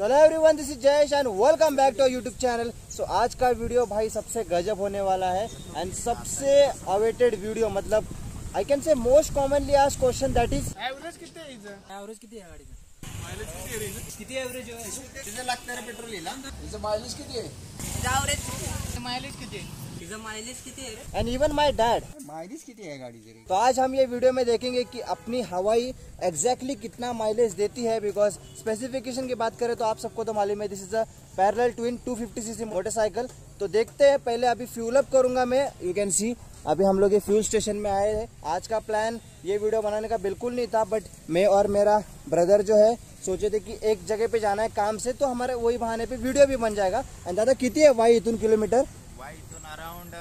Hello everyone, this is Jayesh and welcome back to YouTube channel. So आज का video भाई सबसे गजब होने वाला है एंड सबसे अवेटेड वीडियो, मतलब I can say most commonly asked question that is average किती आहे गाडीचा, किती एवरेज आहे, किती लागणार पेट्रोल हिला, तिचं माइलेज किती आहे, तिचं एवरेज किती माइलेज किती आहे, माइलेज कितनी है and even my dad mileage कितनी है गाड़ी से। तो आज हम ये वीडियो में देखेंगे कि अपनी हवाई एग्जैक्टली कितना माइलेज देती है। बिकॉज स्पेसिफिकेशन की बात करें तो आप सबको तो मालूम है this is a parallel twin 250cc motorcycle. तो देखते हैं, पहले अभी फ्यूल अप करूंगा मैं। यू कैन सी अभी हम लोग ये फ्यूल स्टेशन में आए हैं। आज का प्लान ये वीडियो बनाने का बिल्कुल नहीं था, बट मैं और मेरा ब्रदर जो है सोचे थे कि एक जगह पे जाना है काम से, तो हमारे वही बहाने पे वीडियो भी बन जाएगा। एंड दादा कितनी है भाई इतने किलोमीटर? अराउंड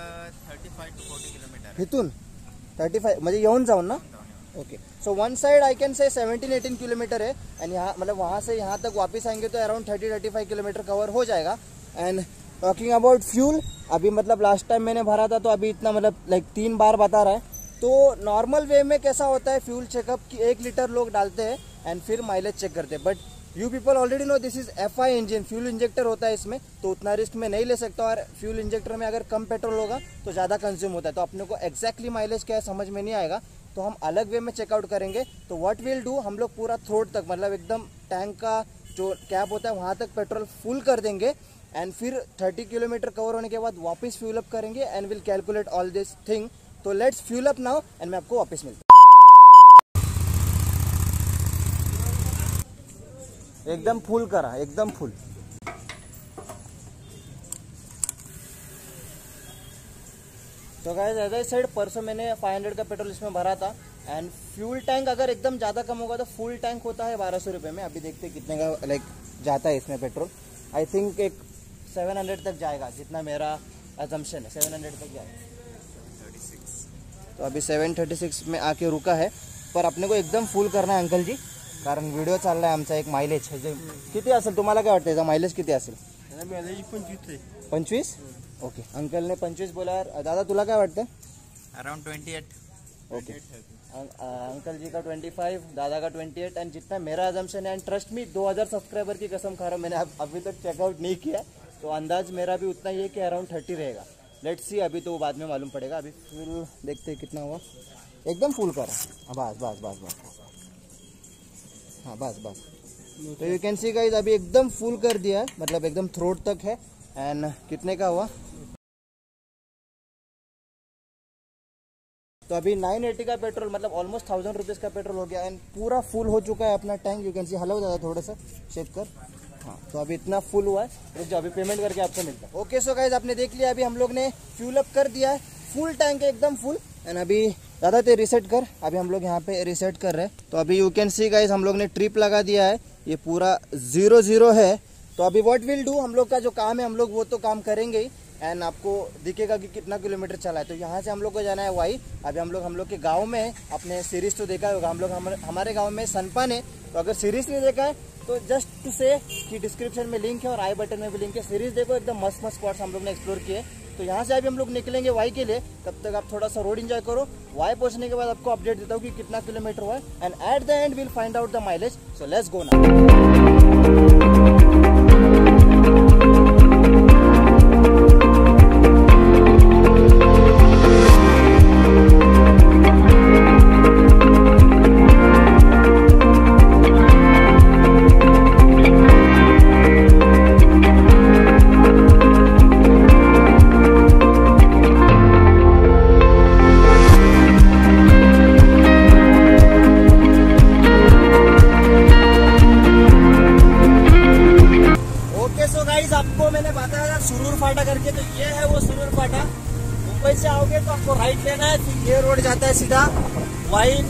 35 to 40 किलोमीटर इथून 35 म्हणजे येऊन जाऊन ना। Okay, so one side I can say 17-18 kilometre है एंड यहाँ मतलब वहाँ से यहाँ तक वापस आएंगे तो अराउंड 30-35 किलोमीटर कवर हो जाएगा। एंड टॉकिंग अबाउट फ्यूल, अभी मतलब लास्ट टाइम मैंने भरा था तो अभी इतना मतलब लाइक 3 बार बता रहा है। तो नॉर्मल वे में कैसा होता है फ्यूल चेकअप कि 1 लीटर लोग डालते हैं एंड फिर माइलेज चेक करते हैं, but you people already know this is FI engine, fuel injector होता है इसमें, तो उतना रिस्क में नहीं ले सकता। और फ्यूल इंजेक्टर में अगर कम पेट्रोल होगा तो ज़्यादा कंज्यूम होता है, तो अपने को एक्जैक्टली माइलेज क्या है समझ में नहीं आएगा। तो हम अलग वे में चेकआउट करेंगे। तो व्हाट विल डू, हम लोग पूरा थ्रोट तक मतलब एकदम टैंक का जो कैप होता है वहाँ तक पेट्रोल फुल कर देंगे एंड फिर 30 किलोमीटर कवर होने के बाद वापस फ्यूल अप करेंगे and will calculate all this thing. तो let's fuel up now and मैं आपको वापस मिलता हूँ। एकदम फुल करा, एकदम फुल। तो गाइस ऐसा इस साइड परसों मैंने 500 का पेट्रोल इसमें भरा था एंड फ्यूल टैंक अगर एकदम ज़्यादा कम होगा तो फुल टैंक होता है 1200 रुपये में। अभी देखते कितने का लाइक जाता है इसमें पेट्रोल। आई थिंक एक 700 तक जाएगा, जितना मेरा अजम्पशन है 700 तक जाएगा। तो अभी 736 में आके रुका है, पर अपने को एकदम फुल करना है अंकल जी, कारण व्हिडिओ चाललाय आमचा। एक माइलेज किती असेल तुम्हाला काय वाटतं, माइलेज किती असेल? माइलेज 25। ओके, अंकल ने 25 बोला। दादा तुला काय वाटतं? अराउंड 28। ओके, अंकल जी का 25, दादा का 28 एंड जितना मेरा अजम्पशन है एंड ट्रस्ट मी 2000 सब्सक्राइबर की कसम खा रहा हूं, मैंने अभी तक चेकआउट नहीं किया, तो अंदाज मेरा भी उतना ही है कि अराउंड 30 रहेगा। लेट्स सी, अभी तो बाद में मालूम पड़ेगा। अभी फिर देखते हैं कितना हुआ। एकदम फुल करा, बस बस बस बस, हाँ बस बस। तो यू कैन सी गाइस अभी एकदम फुल कर दिया है, मतलब एकदम थ्रोट तक है। एंड कितने का हुआ? तो अभी 980 का पेट्रोल, मतलब ऑलमोस्ट 1000 रुपीज़ का पेट्रोल हो गया एंड पूरा फुल हो चुका है अपना टैंक। यू कैन सी, हलाओ दादा थोड़ा सा चेक कर, हाँ। तो अभी इतना फुल हुआ है, तो जो अभी पेमेंट करके आपको मिलता है। ओके सो गाइस आपने देख लिया, अभी हम लोग ने फ्यूल अप कर दिया है, फुल टैंक है एकदम फुल। एंड अभी दादा ते रिसेट कर, अभी हम लोग यहाँ पे रिसेट कर रहे हैं। तो अभी यू कैन सी गाइस हम लोग ने ट्रिप लगा दिया है, ये पूरा 0-0 है। तो अभी व्हाट विल डू, हम लोग का जो काम है हम लोग वो तो काम करेंगे ही एंड आपको दिखेगा कि कितना किलोमीटर चला है। तो यहाँ से हम लोग को जाना है वाई। अभी हम लोग के गाँव में, अपने सीरीज तो देखा होगा, हम लोग हमारे गाँव में सनपान है। तो अगर सीरीज नहीं देखा है तो जस्ट टू से कि डिस्क्रिप्शन में लिंक है और आई बटन में भी लिंक है, सीरीज देखो, एकदम मस्त मस्त स्पॉट्स हम लोग ने एक्सप्लोर किए। तो यहाँ से अभी हम लोग निकलेंगे वाई के लिए, तब तक आप थोड़ा सा रोड एंजॉय करो। वाई पहुँचने के बाद आपको अपडेट देता हूँ कि कितना किलोमीटर हुआ and at the end will find out the mileage. So let's go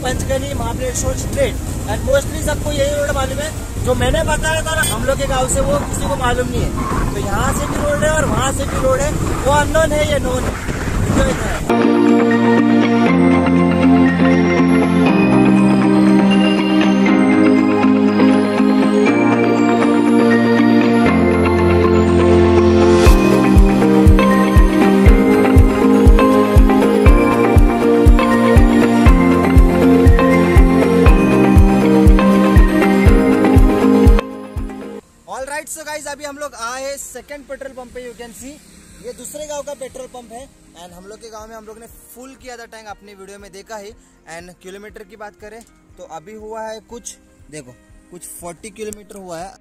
Panchgani Mahabaleshwar straight and mostly सबको यही रोड मालूम है। जो मैंने बताया था हम लोग के गांव से, वो किसी को मालूम नहीं है। तो यहाँ से भी रोड है और वहाँ से भी रोड है, वो अननोन है, ये नोन है। राइट सो गाइस, अभी हम लोग आए हैं सेकंड पेट्रोल पंप पे। यू कैन सी ये दूसरे गांव का पेट्रोल पंप है एंड हम लोग के गांव में हम लोग ने फुल किया था टैंक, अपने वीडियो में देखा है। एंड किलोमीटर की बात करें तो अभी हुआ है कुछ, देखो कुछ 40 किलोमीटर हुआ है,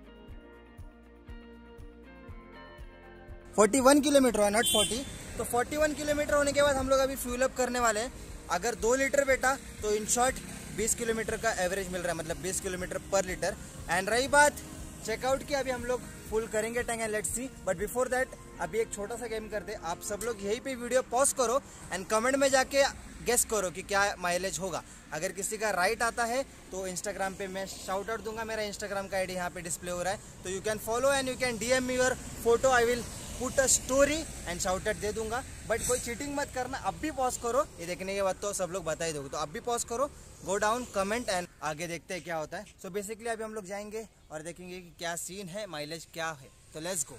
41 किलोमीटर हुआ, नॉट 40। तो 41 किलोमीटर होने के बाद हम लोग अभी फ्यूल अप करने वाले हैं। अगर 2 लीटर बेटा तो इन शॉर्ट 20 किलोमीटर का एवरेज मिल रहा है, मतलब 20 किलोमीटर पर लीटर। एंड रही बात चेकआउट की, अभी हम लोग फुल करेंगे tank and let's see. But before that अभी एक छोटा सा गेम करते, आप सब लोग यहीं पे वीडियो पॉज करो एंड कमेंट में जाके गेस करो कि क्या माइलेज होगा। अगर किसी का राइट आता है तो इंस्टाग्राम पे मैं शाउट आउट दूंगा, मेरा इंस्टाग्राम का आईडी यहाँ पे डिस्प्ले हो रहा है। तो you can follow and you can D M your photo, I will put a story and shout out दे दूंगा। बट कोई चीटिंग मत करना, अब भी पॉज करो, ये देखने के बाद तो सब लोग बता ही दोगे। तो अब भी पॉज करो, गो डाउन, कमेंट एंड आगे देखते हैं क्या होता है। सो बेसिकली अभी हम लोग जाएंगे और देखेंगे कि क्या सीन है, माइलेज क्या है। तो लेट्स गो।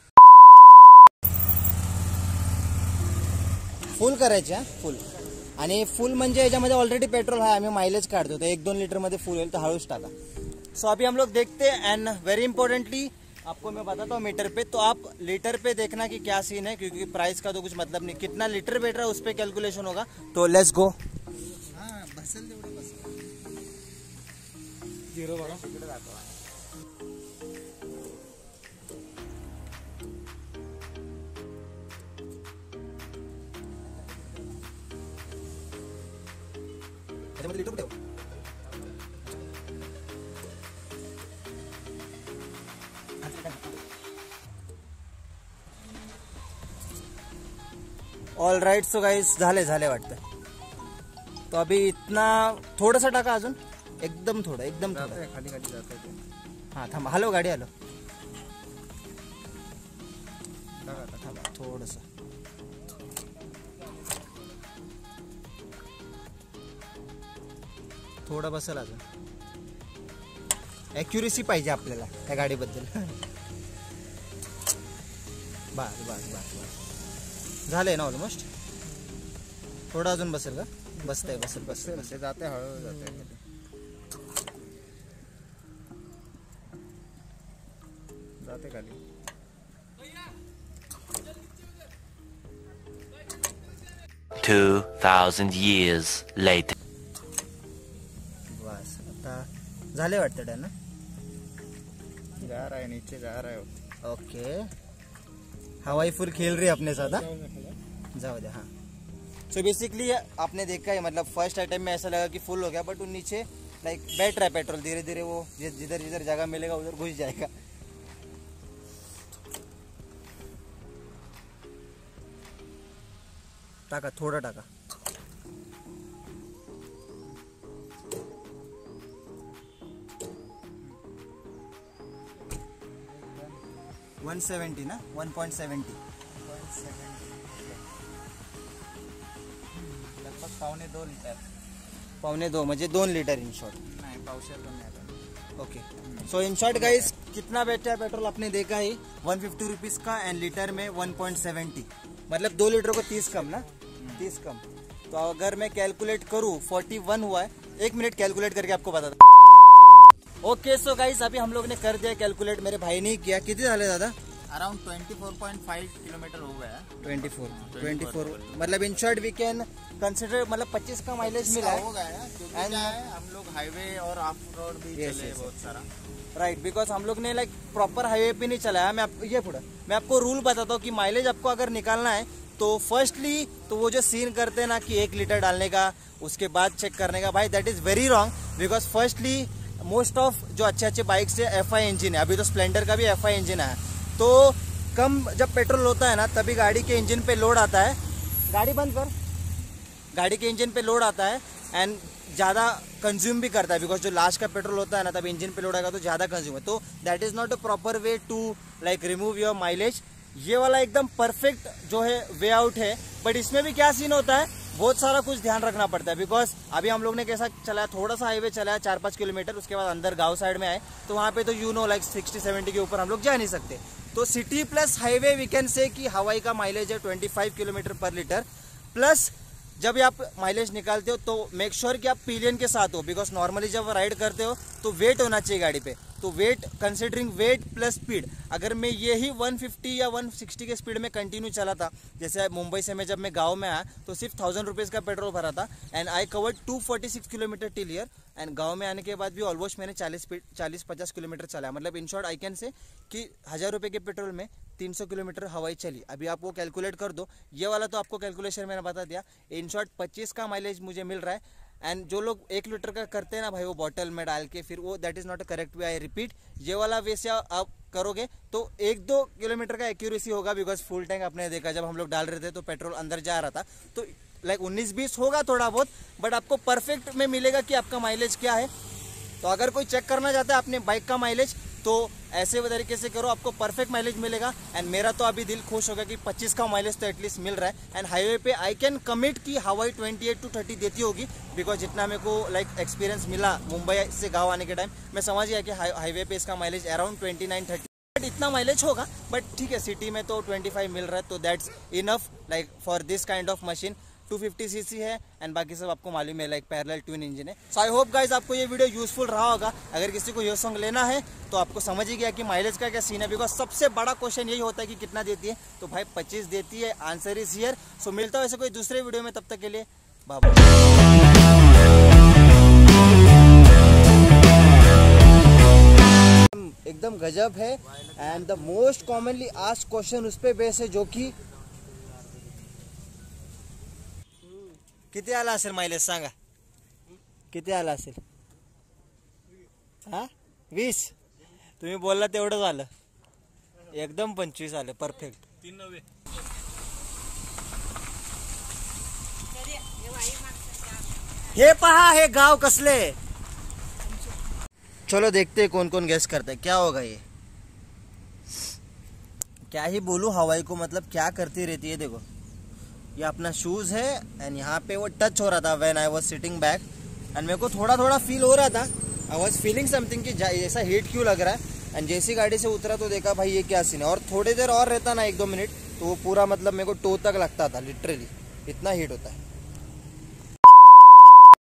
फुल करायचे आहे, फुल आणि फुल म्हणजे याच्यामध्ये ऑलरेडी पेट्रोल है, आम्ही माइलेज काढतो तो 1-2 लीटर मध्ये फुल होईल, तो हळूच टाका। सो अभी हम लोग देखते हैं एंड वेरी इंपॉर्टेंटली आपको मैं बताता हूँ मीटर पे, तो आप लीटर पे देखना कि क्या सीन है, क्योंकि प्राइस का तो कुछ मतलब नहीं, कितना लीटर बैठ रहा है उस पर कैलकुलेशन होगा। तो लेट्स गो। हाँ, ऑल राइट। सो गाइस झाले वाटतं, तो अभी इतना थोडासा टाका, अजून एकदम थोडं खाली गाडी जात आहे। हां थांबा, हलो गाडी हलो, थांबा थोडंसं, थोडं बसेल अजून। ॲक्युरेसी पाहिजे आपल्याला त्या गाडीबद्दल। बस झाले ना ऑलमोस्ट, थोड़ा अजून बसेल का? बसते जाते हळू जाते। बस आता झाले वाटतं डन ना, जा रहा है नीचे, जा रहा है। ओके, हवाई फुल खेल रही है अपने साथ, जाओ दे। हाँ सो बेसिकली आपने देखा है, मतलब फर्स्ट अटेम्प्ट में ऐसा लगा कि फुल हो गया, बट वो नीचे लाइक बैठ रहा है पेट्रोल, धीरे धीरे वो जिधर जगह मिलेगा उधर घुस जाएगा। टाका थोड़ा टाका, वन पॉइंट सेवेंटी लगभग 2.25 लीटर, 2.25 म्हणजे 2 लीटर इन शॉर्ट, नहीं पावशेर पण नाही। Okay so in short guys कितना बैठा है पेट्रोल आपने देखा ही, 150 रुपीज़ का एंड लीटर में 1.70, मतलब 2 लीटर को 30 कम ना, 30 कम। तो अगर मैं कैलकुलेट करूँ 41 हुआ है, 1 मिनट कैलकुलेट करके आपको बता दें। ओके सो गाइस अभी हम लोग ने कर दिया कैलकुलेट, मेरे भाई ने किया। कितने झाले दादा? अराउंड 24.5 किलोमीटर हो गया, 24 मतलब in short we can consider, मतलब 25 का माइलेज मिला हो गया। एंड हम लोग हाईवे और ऑफ रोड भी चले बहुत सारा, राइट, बिकॉज हम लोग ने लाइक प्रॉपर हाईवे पे नहीं चलाया। मैं आपको रूल बताता हूँ कि माइलेज आपको अगर निकालना है तो फर्स्टली तो वो जो सीन करते हैं ना कि 1 लीटर डालने का उसके बाद चेक करने का, भाई that is very wrong. Because firstly most of जो अच्छे बाइक से FI इंजन है, अभी तो स्प्लेंडर का भी FI इंजन है, तो कम जब पेट्रोल होता है ना तभी गाड़ी के इंजन पे लोड आता है, गाड़ी बंद कर, गाड़ी के इंजन पे लोड आता है एंड ज़्यादा कंज्यूम भी करता है, बिकॉज जो लास्ट का पेट्रोल होता है ना तभी इंजन पे लोड आएगा तो ज़्यादा कंज्यूम है। तो that is not a proper way to like remove your mileage, ये वाला एकदम परफेक्ट जो है वे आउट है। बट इसमें भी क्या सीन होता है, बहुत सारा कुछ ध्यान रखना पड़ता है, बिकॉज अभी हम लोग ने कैसा चलाया, थोड़ा सा हाईवे चलाया 4-5 किलोमीटर, उसके बाद अंदर गांव साइड में आए, तो वहाँ पे तो यू नो लाइक 60-70 के ऊपर हम लोग जा नहीं सकते। तो city plus highway we can say कि हवाई का माइलेज है 25 किलोमीटर पर लीटर, प्लस जब भी आप माइलेज निकालते हो तो मेक श्योर कि आप पिलियन के साथ हो, बिकॉज नॉर्मली जब राइड करते हो तो वेट होना चाहिए गाड़ी पे, तो weight considering weight plus speed. अगर मैं यही 150 या 160 के स्पीड में कंटिन्यू चला था, जैसे मुंबई से मैं जब मैं गांव में आया तो सिर्फ 1000 रुपीज़ का पेट्रोल भरा था and I covered 246 kilometre till here. And गांव में आने के बाद भी ऑलमोस्ट मैंने 40-50 किलोमीटर चला, मतलब in short I can say कि 1000 रुपये के पेट्रोल में 300 किलोमीटर हवाई चली। अभी आप वो कैलकुलेट कर दो, ये वाला तो आपको कैलकुलेशन मैंने बता दिया। इन शॉर्ट 25 का माइलेज मुझे मिल रहा है। एंड जो लोग 1 लीटर का करते हैं ना भाई, वो बॉटल में डाल के, फिर वो that is not a correct way. I repeat, ये वाला वे से आप करोगे तो 1-2 किलोमीटर का एक्यूरेसी होगा, बिकॉज फुल टैंक आपने देखा जब हम लोग डाल रहे थे तो पेट्रोल अंदर जा रहा था, तो लाइक 19-20 होगा थोड़ा बहुत, बट आपको परफेक्ट में मिलेगा कि आपका माइलेज क्या है। तो अगर कोई चेक करना चाहता है अपने बाइक का माइलेज तो ऐसे तरीके से करो, आपको परफेक्ट माइलेज मिलेगा। एंड मेरा तो अभी दिल खुश होगा कि 25 का माइलेज तो एटलीस्ट मिल रहा है। एंड हाईवे पे आई कैन कमिट कि हवाई 28 to 30 देती होगी, बिकॉज जितना मेरे को लाइक एक्सपीरियंस मिला मुंबई से गाँव आने के टाइम, मैं समझ गया कि हाईवे पे इसका माइलेज अराउंड 29-30 इतना माइलेज होगा। बट ठीक है, सिटी में तो 25 मिल रहा है, तो that's enough like for this kind of machine. 250cc है एंड बाकी सब आपको मालूम है, लाइक पैरेलल ट्विन इंजन है। सो आई होप गाइज आपको ये वीडियो यूजफुल रहा होगा। अगर किसी को ये सॉन्ग लेना है तो आपको समझ ही गया कि माइलेज का क्या सीन है, बिकॉज सबसे बड़ा क्वेश्चन यही होता है कि कितना देती है। तो भाई 25 देती है, आंसर इज हियर। सो मिलता है ऐसे कोई दूसरे वीडियो में, तब तक के लिए बाय बाय। एकदम गजब है and the most commonly asked question उस पर बेस है जो कि किती आला असेल मायलेज सांगा, किती आला असेल? हां 20, तुम्ही बोलला तेवढंच आलं, एकदम 25 आलं, परफेक्ट 390। हे पहा हे गाव कसले। चलो देखते हैं कौन कौन गेस करता है, क्या होगा ये। क्या ही बोलूं, हवाई को मतलब क्या करती रहती है। देखो ये अपना शूज़ है एंड यहाँ पे वो टच हो रहा था when I was sitting back, and मेरे को थोड़ा थोड़ा फील हो रहा था, आई वाज फीलिंग समथिंग कि ऐसा हीट क्यों लग रहा है। एंड जैसी गाड़ी से उतरा तो देखा भाई ये क्या सीन है, और थोड़ी देर और रहता ना 1-2 मिनट तो वो पूरा मतलब मेरे को टो तक लगता था, लिटरली इतना हीट होता है।